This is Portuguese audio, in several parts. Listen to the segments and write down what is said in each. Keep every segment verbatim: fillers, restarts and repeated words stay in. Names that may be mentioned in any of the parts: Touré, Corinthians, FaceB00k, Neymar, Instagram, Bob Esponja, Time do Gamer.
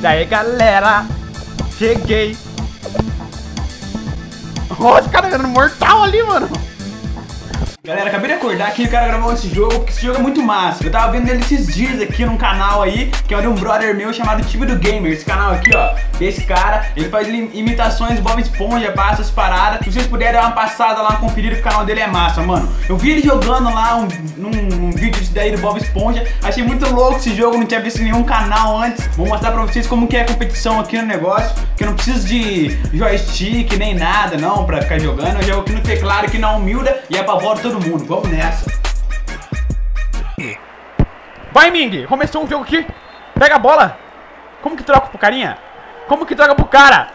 Daí, galera, cheguei. Olha os caras jogando mortal ali, mano. Galera, acabei de acordar aqui, o cara gravou esse jogo, porque esse jogo é muito massa. Eu tava vendo ele esses dias aqui num canal aí, que é de um brother meu chamado Time do Gamer. Esse canal aqui, ó, esse cara, ele faz imitações do Bob Esponja, passa as paradas. Se vocês puderem dar uma passada lá, uma conferida, que o canal dele é massa, mano. Eu vi ele jogando lá um, num um vídeo daí do Bob Esponja, achei muito louco esse jogo, não tinha visto nenhum canal antes. Vou mostrar pra vocês como que é a competição aqui no negócio, que eu não preciso de joystick nem nada, não, pra ficar jogando. Eu jogo aqui no teclado, que não humilda e apavoro todo mundo, vamos nessa. Vai, Ming! Começou um jogo aqui. Pega a bola. Como que troca pro carinha? Como que troca pro cara?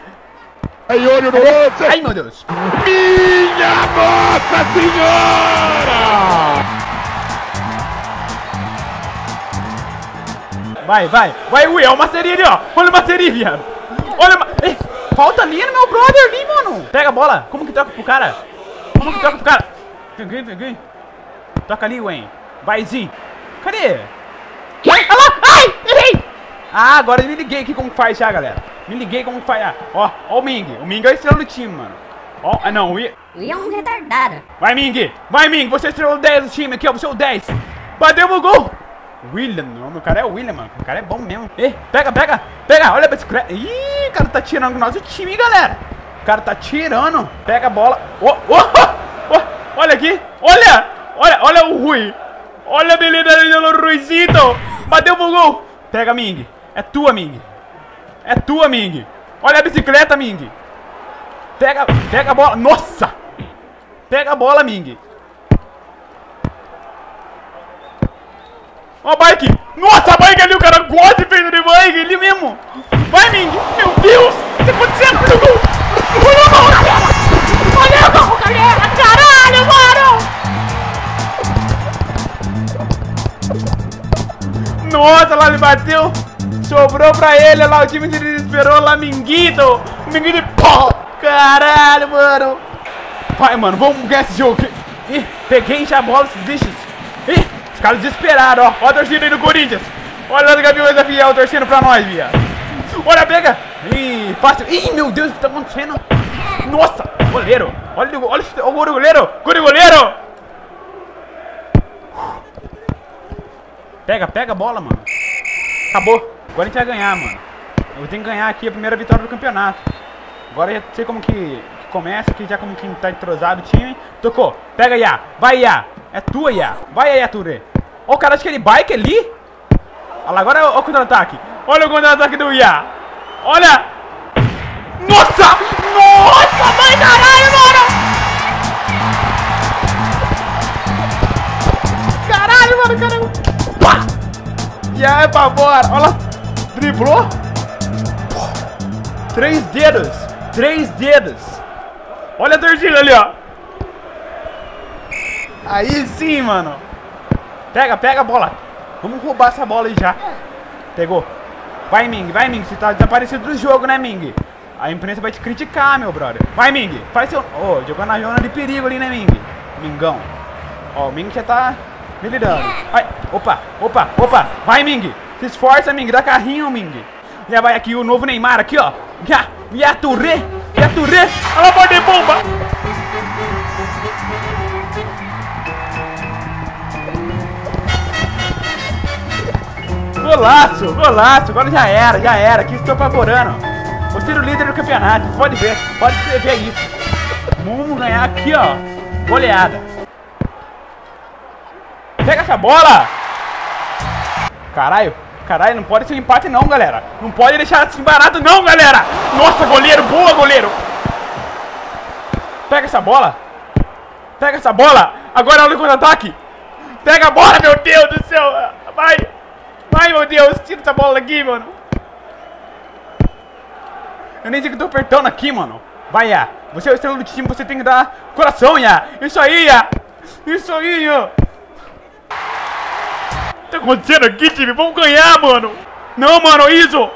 Aí, olho no outro. Ai, meu Deus. Minha Nossa Senhora! Vai, vai. Vai, Will. É o Maceri ali, ó. Olha o Maceri, viado. Olha o ma... Ei, falta ali no meu brother ali, mano. Pega a bola. Como que troca pro cara? Como que troca pro cara? Peguei, peguei. Toca ali, Wayne. Vaizinho. Cadê? Ai, olha lá. Ai, errei. Ah, agora eu me liguei aqui como que faz já, galera. Me liguei como que faz já. Ó, ó o Ming. O Ming é a estrela do time, mano. Ó, ah não, o I... I é um retardado. Vai, Ming. Vai, Ming. Você é estrela dez do time aqui, ó. Você é o dez. Bateu o gol. William, não. O cara é o William, mano. O cara é bom mesmo. Ei, pega, pega. Pega, olha a bicicleta. Ih, o cara tá tirando o nosso time, hein, galera. O cara tá tirando. Pega a bola. Ô, oh, ô, oh, oh. Olha aqui, olha, olha, olha o Rui. Olha a beleza do Ruizito. Bateu pro gol. Pega, Ming. É tua, Ming. É tua, Ming. Olha a bicicleta, Ming. Pega, pega a bola. Nossa. Pega a bola, Ming. Ó a bike. Nossa, a bike ali, o cara gosta de feito de bike. Ele mesmo. Vai, Ming. Meu Deus. O que tá acontecendo? Olha o gol. Olha o gol. Olha o gol, galera. Nossa, lá ele bateu. Sobrou pra ele, lá o time se desesperou. Lá, Minguito. O Minguito, pô. Caralho, mano. Vai, mano, vamos ganhar esse jogo. Ih, peguei já a bola, esses bichos. Ih, os caras desesperados, ó. Olha a torcida aí do Corinthians. Olha o Gaviões da Fiel torcendo pra nós, via. Olha, pega. Ih, fácil. Ih, meu Deus, o que tá acontecendo? Nossa, goleiro. Olha, olha, olha o goleiro. Goleiro, goleiro. Pega, pega a bola, mano. Acabou. Agora a gente vai ganhar, mano. Eu tenho que ganhar aqui a primeira vitória do campeonato. Agora eu já sei como que começa aqui, já como que tá entrosado o time. Tocou. Pega, Iá. Vai, Iá. É tua, Iá. Vai, Iá, Ture. Ó o cara daquele bike ali. Olha lá, agora ó o contra-ataque. Olha o contra-ataque do Iá. Olha. Nossa. Nossa, mãe, caralho, mano. Caralho, mano, caralho. E aí, pra fora. Olha lá. Driblou. Três dedos. Três dedos. Olha a torcida ali, ó. Aí sim, mano. Pega, pega a bola. Vamos roubar essa bola aí já. Pegou. Vai, Ming. Vai, Ming. Você tá desaparecido do jogo, né, Ming? A imprensa vai te criticar, meu brother. Vai, Ming. Faz seu... Ô, oh, jogou na zona de perigo ali, né, Ming? Mingão. Ó, o Ming já tá... Me lidando. Ai, opa, opa, opa. Vai, Ming. Se esforça, Ming. Dá carrinho, Ming. Já vai aqui o novo Neymar aqui, ó. Já, já Touré, já Touré. Olha a bola de bomba. Golaço, golaço. Agora já era, já era. Aqui estou apavorando. Vou ser o líder do campeonato. Pode ver, pode escrever isso. Vamos ganhar aqui, ó. Goleada. Pega essa bola! Caralho, caralho, não pode ser um empate não, galera. Não pode deixar assim barato não, galera. Nossa, goleiro, boa, goleiro. Pega essa bola. Pega essa bola. Agora olha o contra-ataque. Pega a bola, meu Deus do céu. Vai, vai, meu Deus. Tira essa bola daqui, mano. Eu nem sei que eu tô apertando aqui, mano. Vai, Iá. Você é o estrela do time, você tem que dar coração, Iá. Isso aí, Iá. Isso aí, Iá. O que tá acontecendo aqui, time? Vamos ganhar, mano. Não, mano, isso.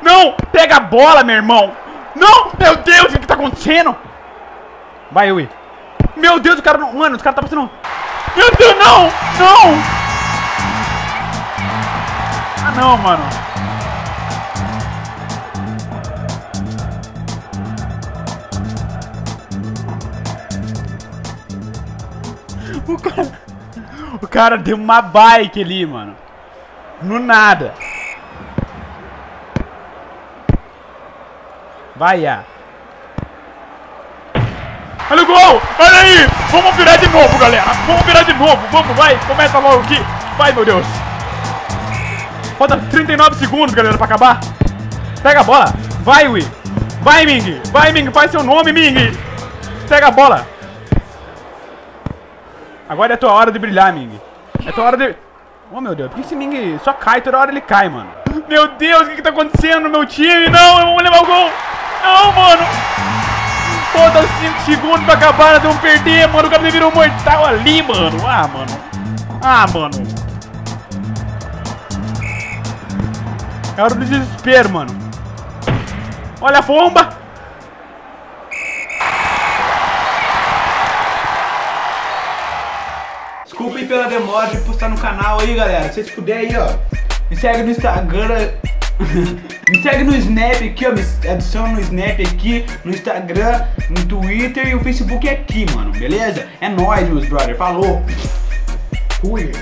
Não, pega a bola, meu irmão. Não, meu Deus, o que tá acontecendo? Vai, Ui. Meu Deus, o cara não... Mano, os caras tá passando... Meu Deus, não, não. Ah, não, mano. O cara... O cara deu uma bike ali, mano. No nada. Vai, Iá. Olha o gol! Olha aí! Vamos virar de novo, galera! Vamos virar de novo! Vamos, vai! Começa logo aqui! Vai, meu Deus! Falta trinta e nove segundos, galera, pra acabar! Pega a bola! Vai, Ui! Vai, Ming! Vai, Ming! Faz seu nome, Ming! Pega a bola! Agora é a tua hora de brilhar, Ming! É tua hora de... Oh, meu Deus! Por que esse Ming só cai? Toda hora ele cai, mano! Meu Deus! O que que tá acontecendo no meu time? Não! Vamos levar o gol! Não, mano! Falta cinco segundos pra acabar, nós vamos perder, mano. O cara virou mortal ali, mano. Ah, mano. Ah, mano. É hora do desespero, mano. Olha a bomba. Desculpem pela demora de postar no canal aí, galera. Se vocês puderem aí, ó. Me segue no Instagram. Me segue no Snap aqui, ó. Me adiciona no Snap aqui, no Instagram, no Twitter e o Facebook é aqui, mano, beleza? É nóis, meus brother, falou! Fui!